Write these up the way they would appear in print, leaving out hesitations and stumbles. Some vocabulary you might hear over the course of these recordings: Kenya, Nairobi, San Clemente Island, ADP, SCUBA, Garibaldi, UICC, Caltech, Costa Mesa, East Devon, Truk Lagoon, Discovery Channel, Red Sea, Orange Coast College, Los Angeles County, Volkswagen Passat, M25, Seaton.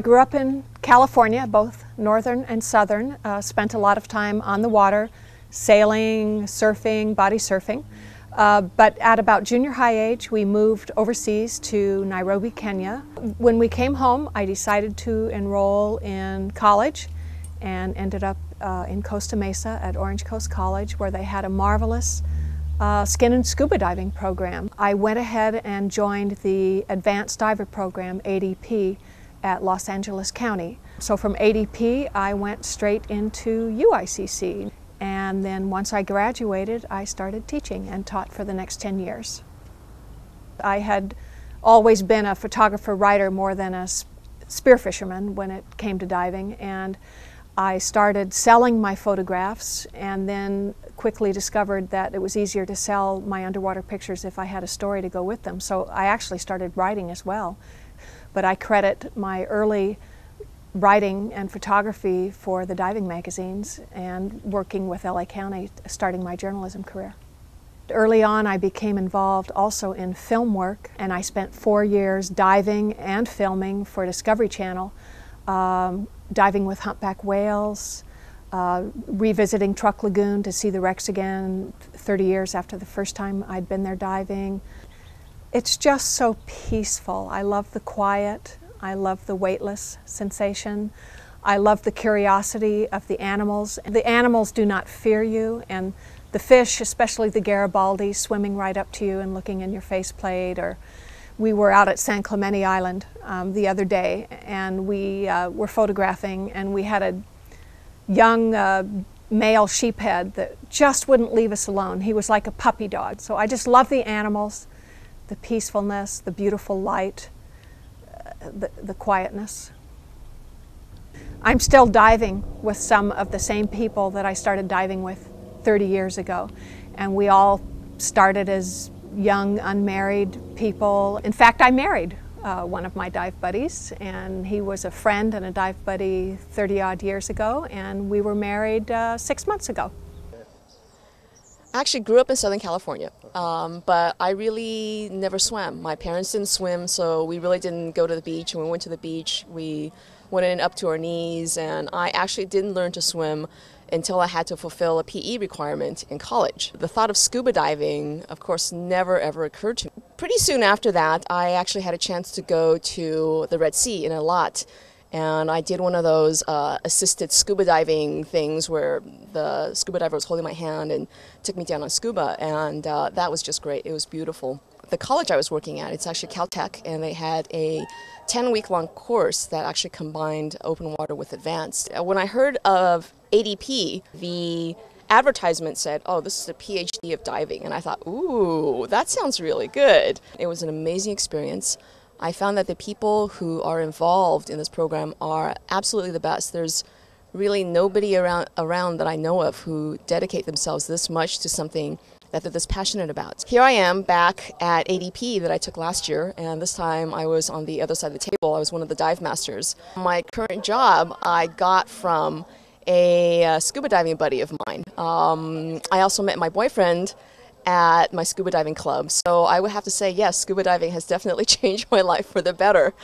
I grew up in California, both northern and southern, spent a lot of time on the water, sailing, surfing, body surfing. But at about junior high age, we moved overseas to Nairobi, Kenya. When we came home, I decided to enroll in college and ended up in Costa Mesa at Orange Coast College, where they had a marvelous skin and scuba diving program. I went ahead and joined the Advanced Diver Program, ADP, at Los Angeles County. So from ADP, I went straight into UICC. And then once I graduated, I started teaching and taught for the next 10 years. I had always been a photographer-writer more than a spearfisherman when it came to diving, and I started selling my photographs and then quickly discovered that it was easier to sell my underwater pictures if I had a story to go with them. So I actually started writing as well. But I credit my early writing and photography for the diving magazines and working with LA County, starting my journalism career. Early on, I became involved also in film work, and I spent 4 years diving and filming for Discovery Channel, diving with humpback whales, revisiting Truk Lagoon to see the wrecks again 30 years after the first time I'd been there diving. It's just so peaceful. I love the quiet. I love the weightless sensation. I love the curiosity of the animals. The animals do not fear you, and the fish, especially the Garibaldi, swimming right up to you and looking in your faceplate. Or we were out at San Clemente Island the other day, and we were photographing, and we had a young male sheephead that just wouldn't leave us alone. He was like a puppy dog. So I just love the animals, the peacefulness, the beautiful light. The quietness. I'm still diving with some of the same people that I started diving with 30 years ago, and we all started as young unmarried people. In fact, I married one of my dive buddies, and he was a friend and a dive buddy 30 odd years ago, and we were married 6 months ago. I actually grew up in Southern California, but I really never swam. My parents didn't swim, so we really didn't go to the beach. When we went to the beach, we went in up to our knees, and I actually didn't learn to swim until I had to fulfill a PE requirement in college. The thought of scuba diving, of course, never ever occurred to me. Pretty soon after that, I actually had a chance to go to the Red Sea in a lot. And I did one of those assisted scuba diving things where the scuba diver was holding my hand and took me down on scuba, and that was just great. It was beautiful. The college I was working at, it's actually Caltech, and they had a 10-week-long course that actually combined open water with advanced. When I heard of ADP, the advertisement said, oh, this is a PhD of diving, and I thought, ooh, that sounds really good. It was an amazing experience. I found that the people who are involved in this program are absolutely the best. There's really nobody around that I know of who dedicate themselves this much to something that they're this passionate about. Here I am back at ADP that I took last year, and this time I was on the other side of the table. I was one of the dive masters. My current job I got from a scuba diving buddy of mine. I also met my boyfriend at my scuba diving club. So I would have to say, yes, scuba diving has definitely changed my life for the better.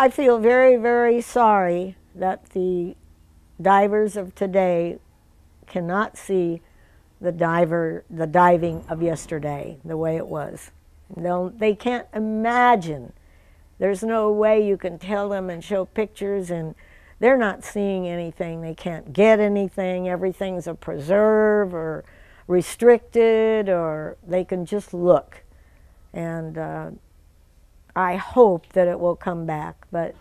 I feel very, very sorry that the divers of today cannot see the diving of yesterday, the way it was. No, they can't imagine. There's no way you can tell them and show pictures, and they're not seeing anything. They can't get anything. Everything's a preserve or restricted, or they can just look. And I hope that it will come back, but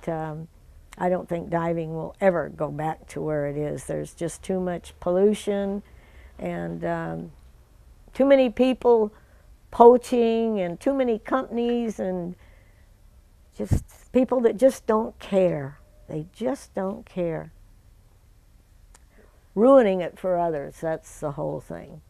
I don't think diving will ever go back to where it is. There's just too much pollution and too many people poaching and too many companies and just people that just don't care. They just don't care. Ruining it for others, that's the whole thing.